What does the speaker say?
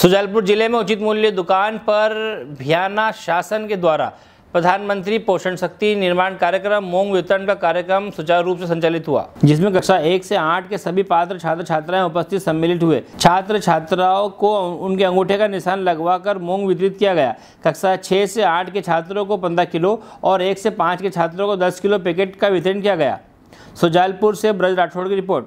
सुजालपुर जिले में उचित मूल्य दुकान पर भ्याना शासन के द्वारा प्रधानमंत्री पोषण शक्ति निर्माण कार्यक्रम मूंग वितरण का कार्यक्रम सुचारू रूप से संचालित हुआ, जिसमें कक्षा 1 से 8 के सभी पात्र छात्र छात्राएं उपस्थित सम्मिलित हुए। छात्र छात्राओं को उनके अंगूठे का निशान लगवाकर मूंग वितरित किया गया। कक्षा 6 से 8 के छात्रों को 15 किलो और 1 से 5 के छात्रों को 10 किलो पैकेट का वितरण किया गया। सुजालपुर से ब्रज राठौड़ की रिपोर्ट।